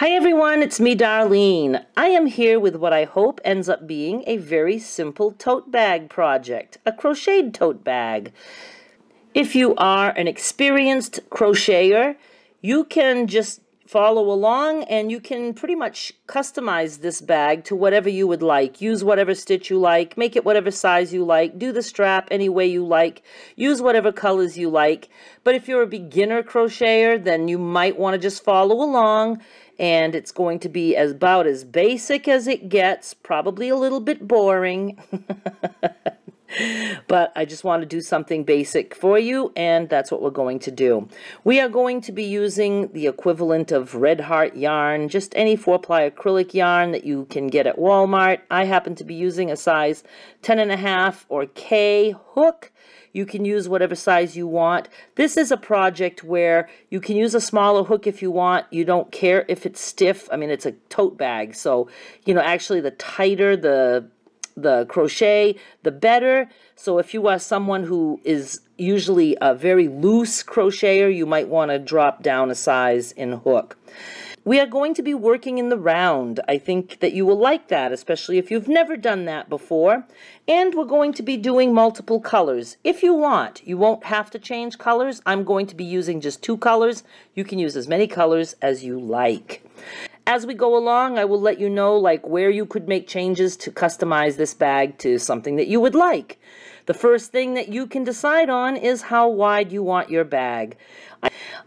Hi everyone, it's me Darlene. I am here with what I hope ends up being a very simple tote bag project, a crocheted tote bag. If you are an experienced crocheter, you can just follow along and you can pretty much customize this bag to whatever you would like. Use whatever stitch you like, make it whatever size you like, do the strap any way you like, use whatever colors you like. But if you're a beginner crocheter, then you might want to just follow along, and it's going to be about as basic as it gets, probably a little bit boring. But I just want to do something basic for you, and that's what we're going to do. We are going to be using the equivalent of Red Heart yarn, just any 4-ply acrylic yarn that you can get at Walmart. I happen to be using a size 10.5 or K hook. You can use whatever size you want. This is a project where you can use a smaller hook if you want. You don't care if it's stiff. I mean, it's a tote bag, so, you know, actually the tighter the crochet, the better. So if you are someone who is usually a very loose crocheter, you might want to drop down a size in hook. We are going to be working in the round. I think that you will like that, especially if you've never done that before. And we're going to be doing multiple colors. If you want, you won't have to change colors. I'm going to be using just 2 colors. You can use as many colors as you like. As we go along, I will let you know like where you could make changes to customize this bag to something that you would like. The first thing that you can decide on is how wide you want your bag.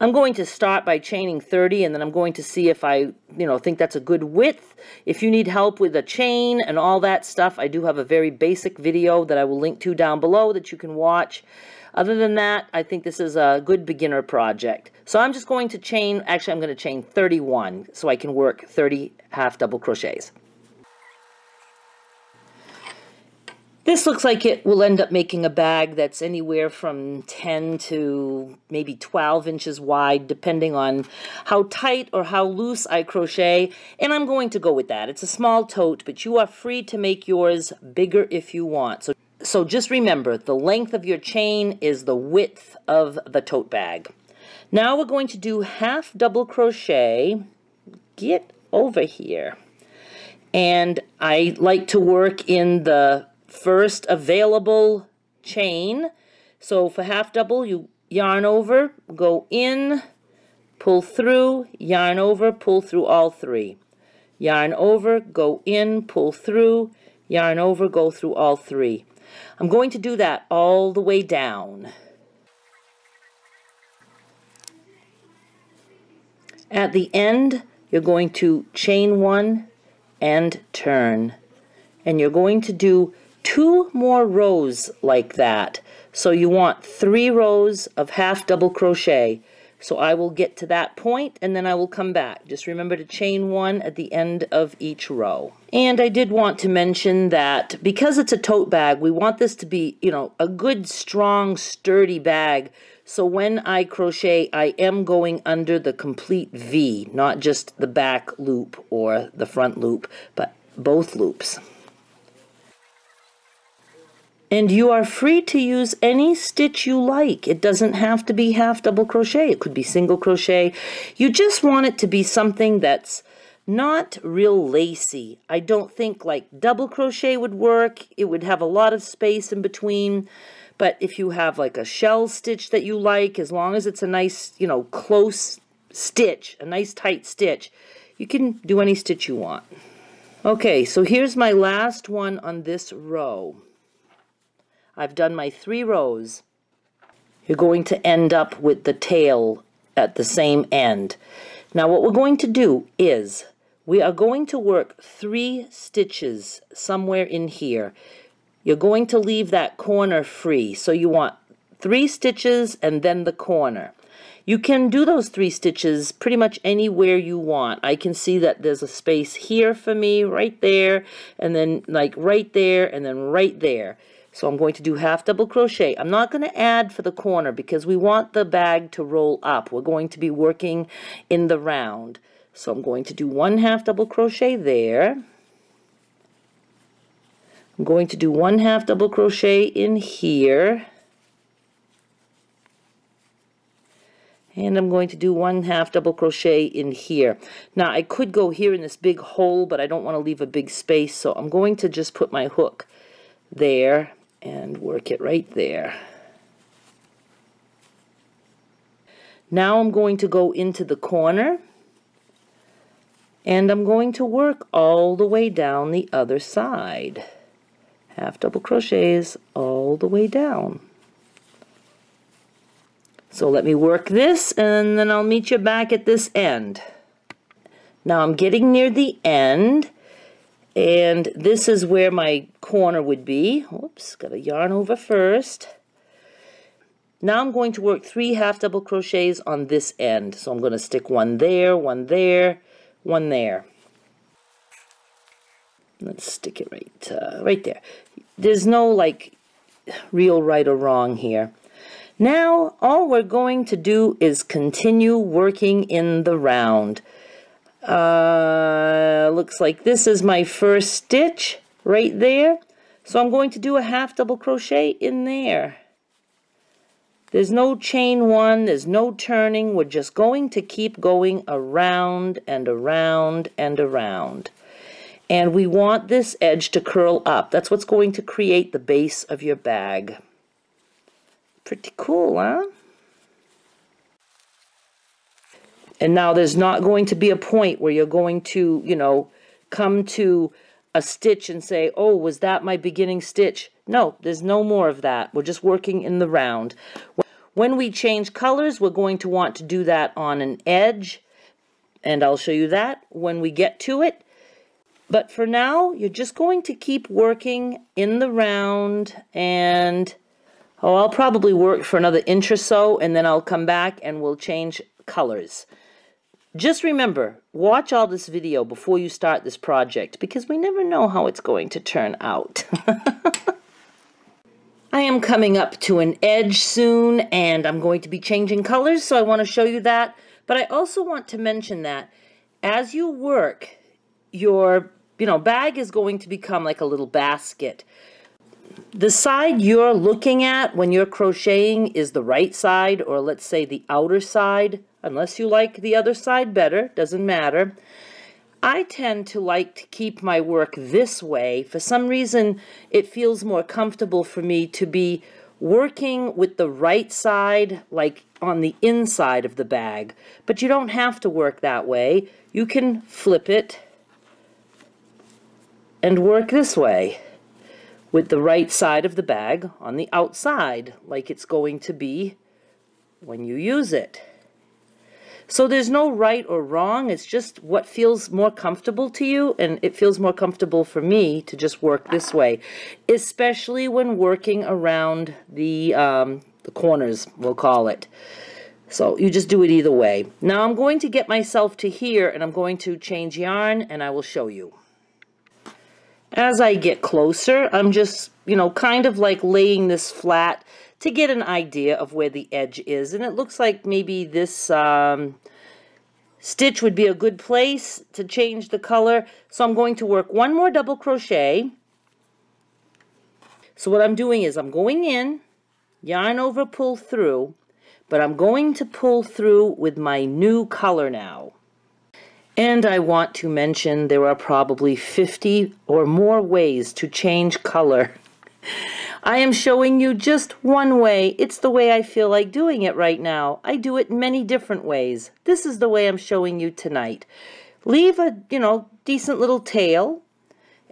I'm going to start by chaining 30, and then I'm going to see if I, think that's a good width. If you need help with a chain and all that stuff, I do have a very basic video that I will link to down below that you can watch. Other than that, I think this is a good beginner project. So I'm just going to chain, actually I'm going to chain 31 so I can work 30 half double crochets. This looks like it will end up making a bag that's anywhere from 10 to maybe 12 inches wide, depending on how tight or how loose I crochet, and I'm going to go with that. It's a small tote, but you are free to make yours bigger if you want. So just remember, the length of your chain is the width of the tote bag. Now we're going to do half double crochet. Get over here. And I like to work in the first available chain. So for half double, you yarn over, go in, pull through, yarn over, pull through all 3. Yarn over, go in, pull through, yarn over, go through all 3. I'm going to do that all the way down. At the end, you're going to chain 1 and turn. And you're going to do 2 more rows like that. So you want 3 rows of half double crochet. So I will get to that point and then I will come back. Just remember to chain 1 at the end of each row. And I did want to mention that because it's a tote bag, we want this to be, a good, strong, sturdy bag. So when I crochet, I am going under the complete V, not just the back loop or the front loop, but both loops. And you are free to use any stitch you like. It doesn't have to be half double crochet. It could be single crochet. You just want it to be something that's not real lacy. I don't think like double crochet would work. It would have a lot of space in between. But if you have like a shell stitch that you like, as long as it's a nice, close stitch, a nice tight stitch, you can do any stitch you want. Okay, so here's my last one on this row. I've done my 3 rows. You're going to end up with the tail at the same end. Now what we're going to do is we are going to work 3 stitches somewhere in here. You're going to leave that corner free. So you want 3 stitches and then the corner. You can do those 3 stitches pretty much anywhere you want. I can see that there's a space here for me, right there, and then like right there, and then right there. So I'm going to do half double crochet. I'm not going to add for the corner because we want the bag to roll up. We're going to be working in the round. So I'm going to do 1 half double crochet there. I'm going to do 1 half double crochet in here. and I'm going to do 1/2 double crochet in here. Now I could go here in this big hole, but I don't want to leave a big space, so I'm going to just put my hook there and work it right there. Now I'm going to go into the corner and I'm going to work all the way down the other side. 1/2 double crochets all the way down. So let me work this and then I'll meet you back at this end. Now I'm getting near the end and this is where my corner would be. Oops, got to yarn over first. Now I'm going to work 3 half double crochets on this end. So I'm going to stick one there, one there, one there. Let's stick it right there. There's no like real right or wrong here. Now all we're going to do is continue working in the round. Looks like this is my first stitch right there. So I'm going to do a 1/2 double crochet in there. There's no chain one, there's no turning. We're just going to keep going around and around and around. And we want this edge to curl up. That's what's going to create the base of your bag. Pretty cool, huh? And now there's not going to be a point where you're going to, you know, come to a stitch and say, oh, was that my beginning stitch? No, there's no more of that. We're just working in the round. When we change colors, we're going to want to do that on an edge, and I'll show you that when we get to it. But for now, you're just going to keep working in the round, and oh, I'll probably work for another inch or so, and then I'll come back and we'll change colors. Just remember, watch all this video before you start this project, because we never know how it's going to turn out. I am coming up to an edge soon, and I'm going to be changing colors, so I want to show you that. But I also want to mention that as you work, your bag is going to become like a little basket. The side you're looking at when you're crocheting is the right side, or let's say the outer side, unless you like the other side better, doesn't matter. I tend to like to keep my work this way. For some reason, it feels more comfortable for me to be working with the right side, like on the inside of the bag. But you don't have to work that way. You can flip it and work this way, with the right side of the bag on the outside, like it's going to be when you use it. So there's no right or wrong, it's just what feels more comfortable to you, and it feels more comfortable for me to just work this way, especially when working around the corners, we'll call it. So you just do it either way. Now I'm going to get myself to here, and I'm going to change yarn, and I will show you. As I get closer, I'm just, kind of like laying this flat to get an idea of where the edge is. And it looks like maybe this stitch would be a good place to change the color. So I'm going to work 1 more double crochet. So what I'm doing is I'm going in, yarn over, pull through, but I'm going to pull through with my new color now. And I want to mention there are probably 50 or more ways to change color. I am showing you just one way. It's the way I feel like doing it right now. I do it many different ways. This is the way I'm showing you tonight. Leave a, decent little tail,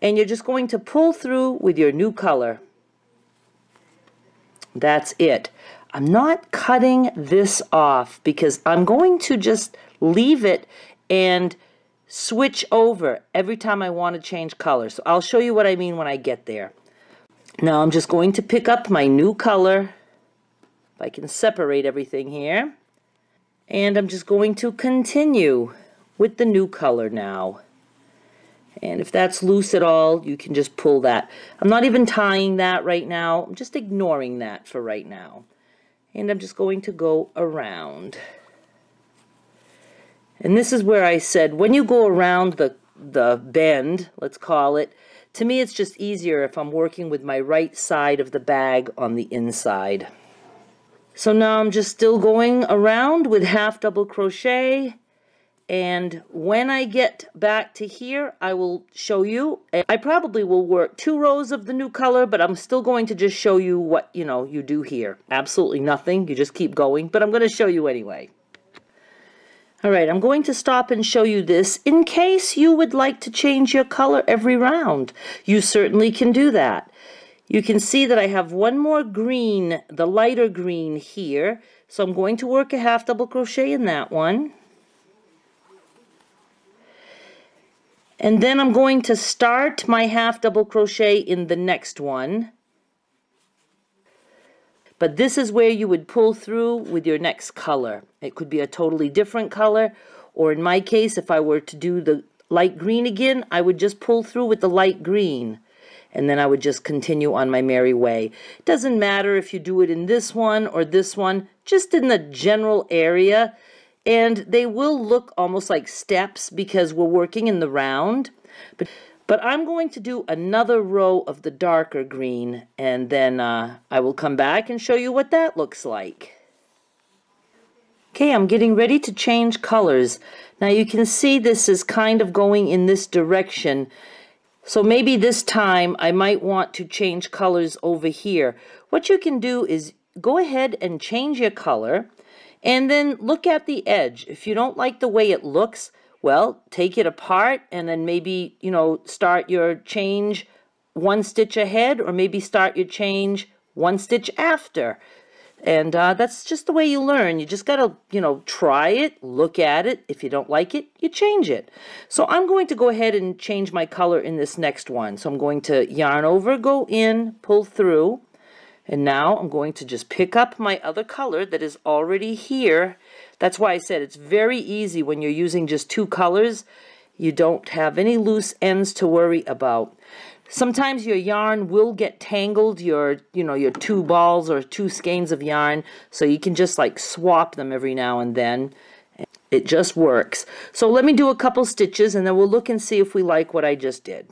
and you're just going to pull through with your new color. That's it. I'm not cutting this off because I'm going to just leave it and switch over every time I want to change color. So I'll show you what I mean when I get there. Now I'm just going to pick up my new color, if I can separate everything here, and I'm just going to continue with the new color now. And if that's loose at all, you can just pull that. I'm not even tying that right now. I'm just ignoring that for right now. And I'm just going to go around. And this is where I said, when you go around the bend, let's call it, to me it's just easier if I'm working with my right side of the bag on the inside. So now I'm just still going around with half double crochet, and when I get back to here I will show you. I probably will work 2 rows of the new color, but I'm still going to just show you what, you know, you do here. Absolutely nothing, you just keep going, but I'm going to show you anyway. Alright, I'm going to stop and show you this in case you would like to change your color every round. You certainly can do that. You can see that I have one more green, the lighter green here, so I'm going to work a half double crochet in that one. And then I'm going to start my half double crochet in the next one. But this is where you would pull through with your next color. It could be a totally different color, or in my case, if I were to do the light green again, I would just pull through with the light green, and then I would just continue on my merry way. It doesn't matter if you do it in this one or this one, just in the general area, and they will look almost like steps because we're working in the round. But I'm going to do another row of the darker green, and then I will come back and show you what that looks like. Okay, I'm getting ready to change colors. Now you can see this is kind of going in this direction, so maybe this time I might want to change colors over here. What you can do is go ahead and change your color, and then look at the edge. If you don't like the way it looks, well, take it apart and then maybe, you know, start your change 1 stitch ahead, or maybe start your change 1 stitch after. And that's just the way you learn. You just got to, you know, try it, look at it. If you don't like it, you change it. So I'm going to go ahead and change my color in this next one. So I'm going to yarn over, go in, pull through. And now I'm going to just pick up my other color that is already here. That's why I said it's very easy when you're using just 2 colors. You don't have any loose ends to worry about. Sometimes your yarn will get tangled, your 2 balls or 2 skeins of yarn, so you can just like swap them every now and then. It just works. So let me do a couple stitches and then we'll look and see if we like what I just did.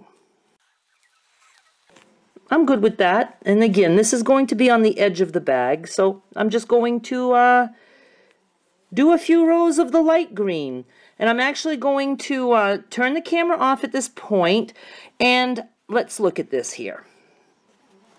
I'm good with that, and again, this is going to be on the edge of the bag, so I'm just going to do a few rows of the light green, and I'm actually going to turn the camera off at this point, and let's look at this here.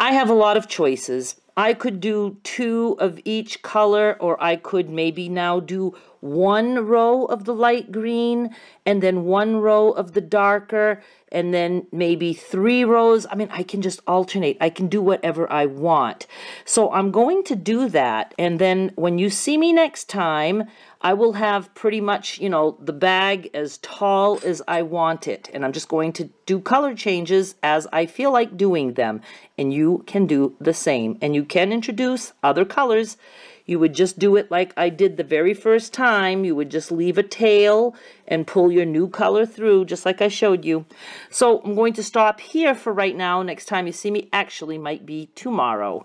I have a lot of choices. I could do 2 of each color, or I could maybe now do 1 row of the light green and then 1 row of the darker and then maybe 3 rows. I mean, I can just alternate. I can do whatever I want. So I'm going to do that, and then when you see me next time, I will have pretty much, you know, the bag as tall as I want it. And I'm just going to do color changes as I feel like doing them. And you can do the same. And you can introduce other colors. You would just do it like I did the very first time. You would just leave a tail and pull your new color through, just like I showed you. So I'm going to stop here for right now. Next time you see me, actually might be tomorrow.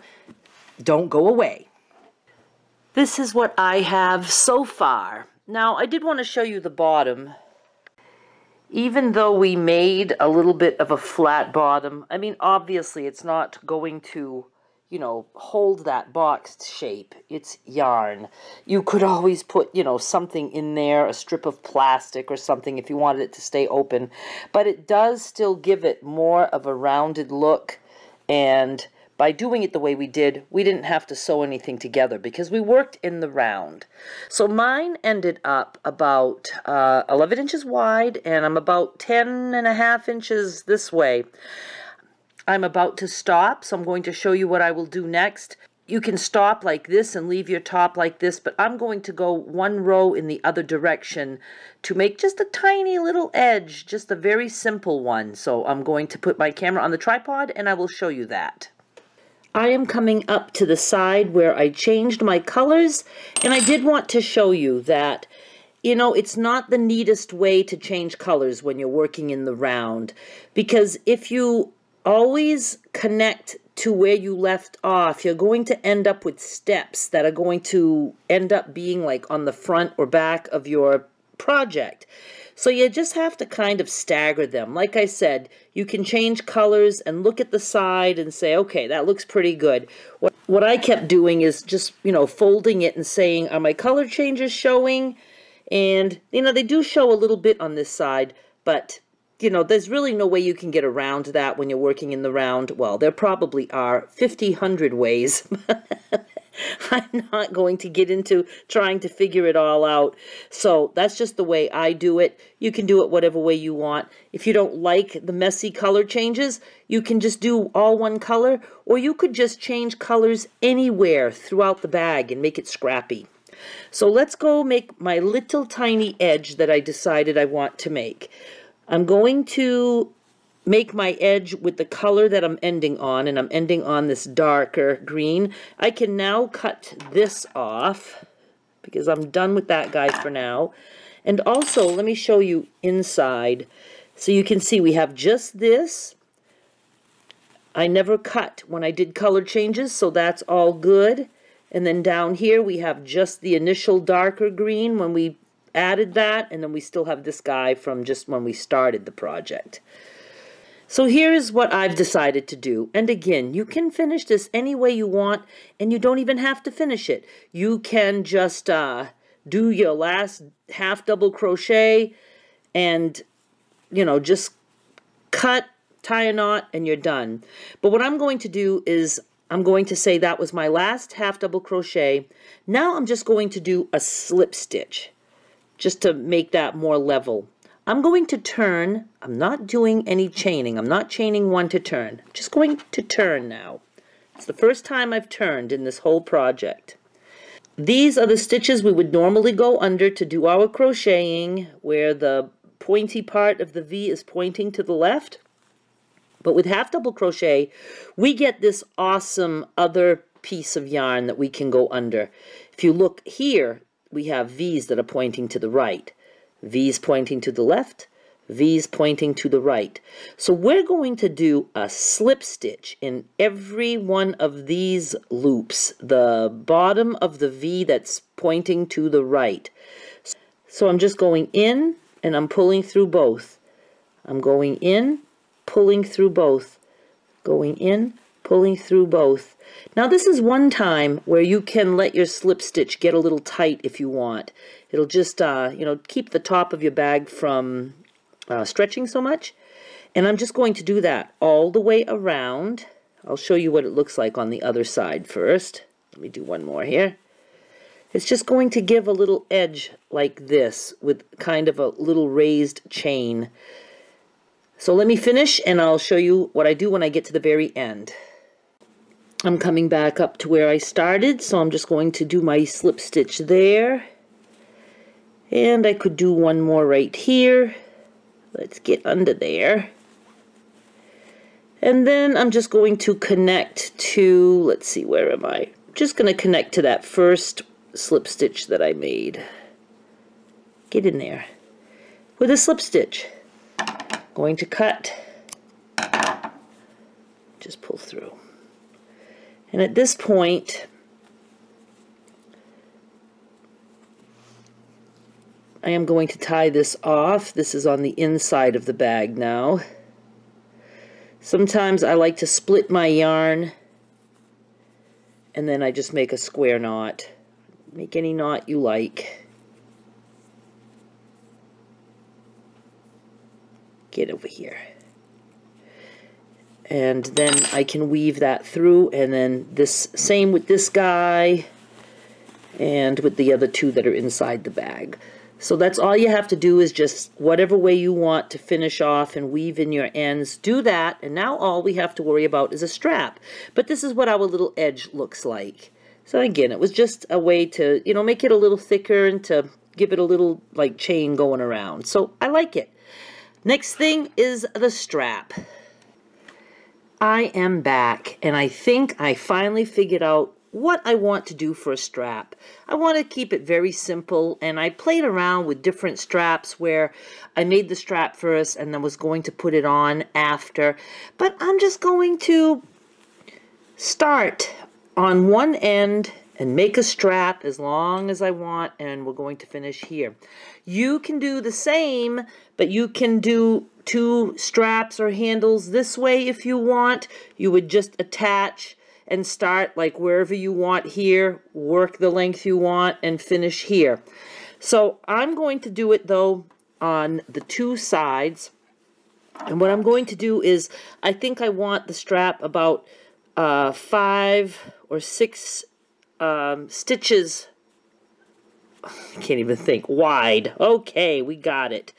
Don't go away. This is what I have so far. Now, I did want to show you the bottom. Even though we made a little bit of a flat bottom, I mean, obviously it's not going to, you know, hold that boxed shape. It's yarn. You could always put, you know, something in there, a strip of plastic or something if you wanted it to stay open. But it does still give it more of a rounded look, and by doing it the way we did, we didn't have to sew anything together because we worked in the round. So mine ended up about 11 inches wide, and I'm about 10.5 inches this way. I'm about to stop, so I'm going to show you what I will do next. You can stop like this and leave your top like this, but I'm going to go 1 row in the other direction to make just a tiny little edge, just a very simple one. So I'm going to put my camera on the tripod and I will show you that. I am coming up to the side where I changed my colors, and I did want to show you that, you know, it's not the neatest way to change colors when you're working in the round, because if you always connect to where you left off, you're going to end up with steps that are going to end up being like on the front or back of your project. So you just have to kind of stagger them. Like I said, you can change colors and look at the side and say, okay, that looks pretty good. what I kept doing is just, folding it and saying, are my color changes showing? And, they do show a little bit on this side, but, there's really no way you can get around that when you're working in the round. Well, there probably are 1,500 ways. I'm not going to get into trying to figure it all out. So that's just the way I do it. You can do it whatever way you want. If you don't like the messy color changes, you can just do all one color, or you could just change colors anywhere throughout the bag and make it scrappy. So let's go make my little tiny edge that I decided I want to make. I'm going to make my edge with the color that I'm ending on, and I'm ending on this darker green. I can now cut this off because I'm done with that guy for now. And also, let me show you inside. So you can see we have just this. I never cut when I did color changes, so that's all good. And then down here we have just the initial darker green when we added that, and then we still have this guy from just when we started the project. So here's what I've decided to do. And again, you can finish this any way you want, and you don't even have to finish it. You can just do your last half double crochet and, just cut, tie a knot, and you're done. But what I'm going to do is I'm going to say that was my last half double crochet. Now I'm just going to do a slip stitch just to make that more level. I'm going to turn. I'm not doing any chaining. I'm not chaining one to turn. I'm just going to turn now. It's the first time I've turned in this whole project. These are the stitches we would normally go under to do our crocheting, where the pointy part of the V is pointing to the left. But with half double crochet, we get this awesome other piece of yarn that we can go under. If you look here, we have V's that are pointing to the right. V's pointing to the left, V's pointing to the right. So we're going to do a slip stitch in every one of these loops, the bottom of the V that's pointing to the right. So I'm just going in and I'm pulling through both. I'm going in, pulling through both. Going in, pulling through both. Now this is one time where you can let your slip stitch get a little tight if you want. It'll just, keep the top of your bag from stretching so much. And I'm just going to do that all the way around. I'll show you what it looks like on the other side first. Let me do one more here. It's just going to give a little edge like this with kind of a little raised chain. So let me finish and I'll show you what I do when I get to the very end. I'm coming back up to where I started, so I'm just going to do my slip stitch there. And I could do one more right here. Let's get under there. And then I'm just going to connect to, let's see, where am I? I'm just going to connect to that first slip stitch that I made. Get in there. With a slip stitch. Going to cut. Just pull through. And at this point, I am going to tie this off. This is on the inside of the bag now. Sometimes I like to split my yarn and then I just make a square knot. Make any knot you like. Get over here. And then I can weave that through, and then this same with this guy and with the other two that are inside the bag. So that's all you have to do, is just whatever way you want to finish off and weave in your ends, do that. And now all we have to worry about is a strap. But this is what our little edge looks like. So again, it was just a way to, make it a little thicker and to give it a little like chain going around. So I like it. Next thing is the strap. I am back, and I think I finally figured out what I want to do for a strap. I want to keep it very simple, and I played around with different straps where I made the strap first and then was going to put it on after. But I'm just going to start on one end and make a strap as long as I want, and we're going to finish here. You can do the same, but you can do two straps or handles this way if you want. You would just attach and start like wherever you want here, work the length you want, and finish here. So I'm going to do it though on the two sides. And what I'm going to do is, I think I want the strap about 5 or 6 stitches, I can't even think, wide. Okay, we got it.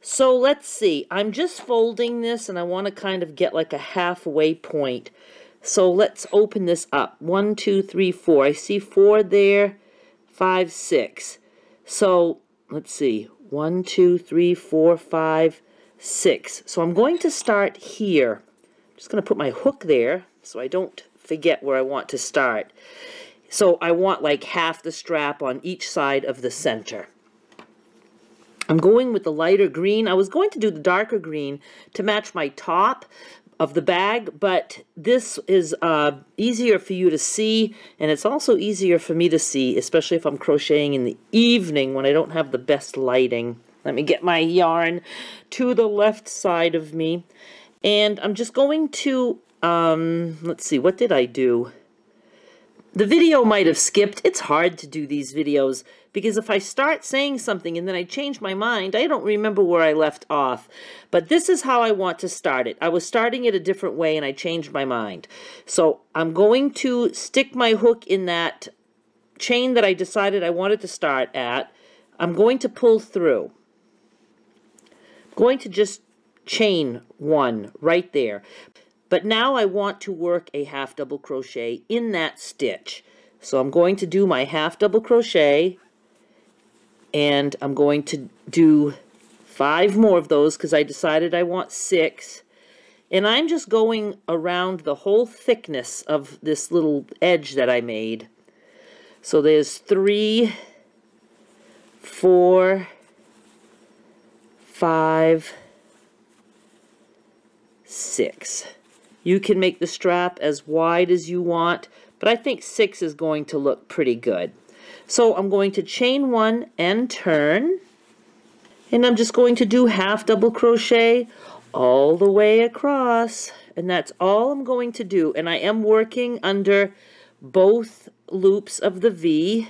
So let's see, I'm just folding this and I want to kind of get like a halfway point. So let's open this up. 1, 2, 3, 4. I see 4 there, 5, 6. So let's see, 1, 2, 3, 4, 5, 6. So I'm going to start here. I'm just going to put my hook there so I don't forget where I want to start. So I want like half the strap on each side of the center. I'm going with the lighter green. I was going to do the darker green to match my top of the bag, but this is easier for you to see, and it's also easier for me to see, especially if I'm crocheting in the evening when I don't have the best lighting. Let me get my yarn to the left side of me, and I'm just going to, let's see, what did I do? The video might have skipped. It's hard to do these videos because if I start saying something and then I change my mind, I don't remember where I left off. But this is how I want to start it. I was starting it a different way and I changed my mind. So I'm going to stick my hook in that chain that I decided I wanted to start at. I'm going to pull through. I'm going to just chain one right there. But now I want to work a half double crochet in that stitch. So I'm going to do my half double crochet, and I'm going to do 5 more of those because I decided I want 6. And I'm just going around the whole thickness of this little edge that I made. So there's 3, 4, 5, 6. You can make the strap as wide as you want, but I think 6 is going to look pretty good. So I'm going to chain 1 and turn, and I'm just going to do half double crochet all the way across, and that's all I'm going to do. And I am working under both loops of the V,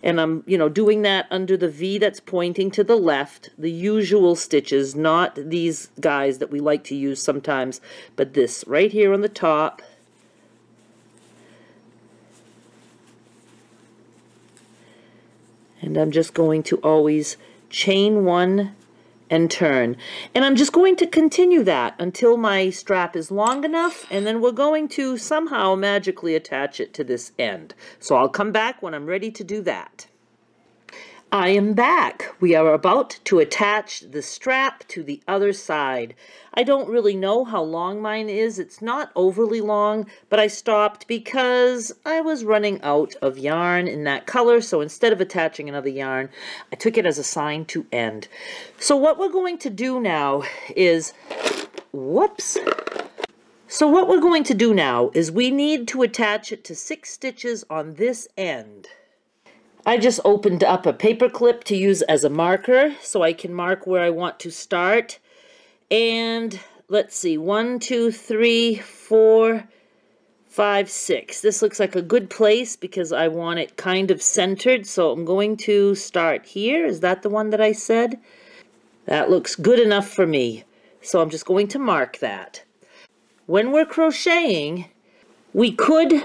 and I'm, you know, doing that under the V that's pointing to the left, the usual stitches, not these guys that we like to use sometimes, but this right here on the top. And I'm just going to always chain 1 and turn. And I'm just going to continue that until my strap is long enough, and then we're going to somehow magically attach it to this end. So I'll come back when I'm ready to do that. I am back. We are about to attach the strap to the other side. I don't really know how long mine is. It's not overly long, but I stopped because I was running out of yarn in that color. So instead of attaching another yarn, I took it as a sign to end. So what we're going to do now is, whoops. So what we're going to do now is we need to attach it to 6 stitches on this end. I just opened up a paper clip to use as a marker so I can mark where I want to start. And let's see, 1, 2, 3, 4, 5, 6. This looks like a good place because I want it kind of centered. So I'm going to start here. Is that the one that I said? That looks good enough for me. So I'm just going to mark that. When we're crocheting, we could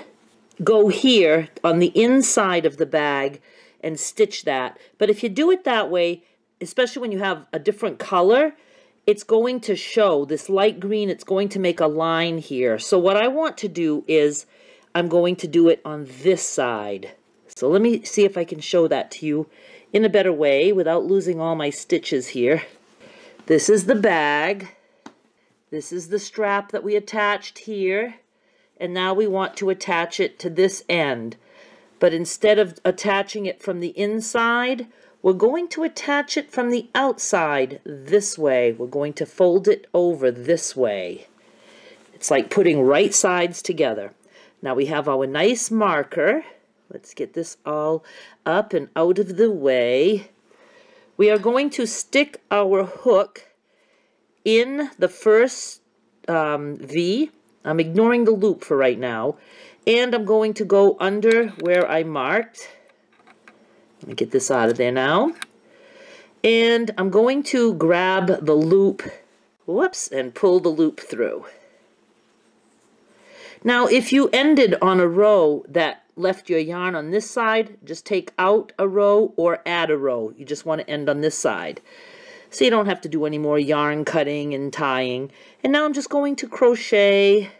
go here on the inside of the bag and stitch that. But if you do it that way, especially when you have a different color, it's going to show this light green. It's going to make a line here. So what I want to do is I'm going to do it on this side. So let me see if I can show that to you in a better way without losing all my stitches here. This is the bag. This is the strap that we attached here. And now we want to attach it to this end. But instead of attaching it from the inside, we're going to attach it from the outside this way. We're going to fold it over this way. It's like putting right sides together. Now we have our nice marker. Let's get this all up and out of the way. We are going to stick our hook in the first V. I'm ignoring the loop for right now, And I'm going to go under where I marked. Let me get this out of there now. And I'm going to grab the loop, whoops, and pull the loop through. Now, if you ended on a row that left your yarn on this side, just take out a row or add a row. You just want to end on this side. So you don't have to do any more yarn cutting and tying. And now I'm just going to crochet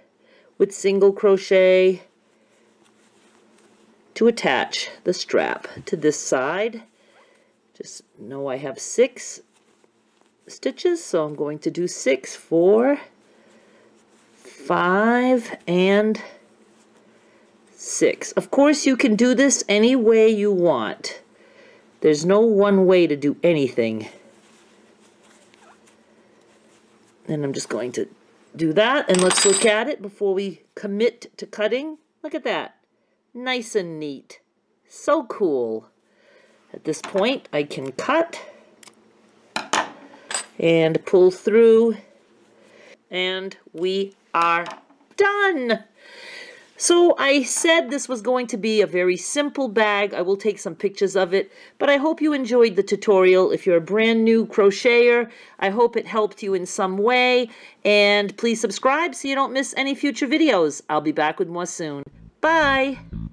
with single crochet to attach the strap to this side. Just know I have 6 stitches, so I'm going to do 6, 4, 5 and 6. Of course, you can do this any way you want. There's no one way to do anything. And I'm just going to do that, and let's look at it before we commit to cutting. Look at that. Nice and neat. So cool. At this point, I can cut and pull through, and we are done. So I said this was going to be a very simple bag. I will take some pictures of it, but I hope you enjoyed the tutorial. If you're a brand new crocheter, I hope it helped you in some way, and please subscribe so you don't miss any future videos. I'll be back with more soon. Bye.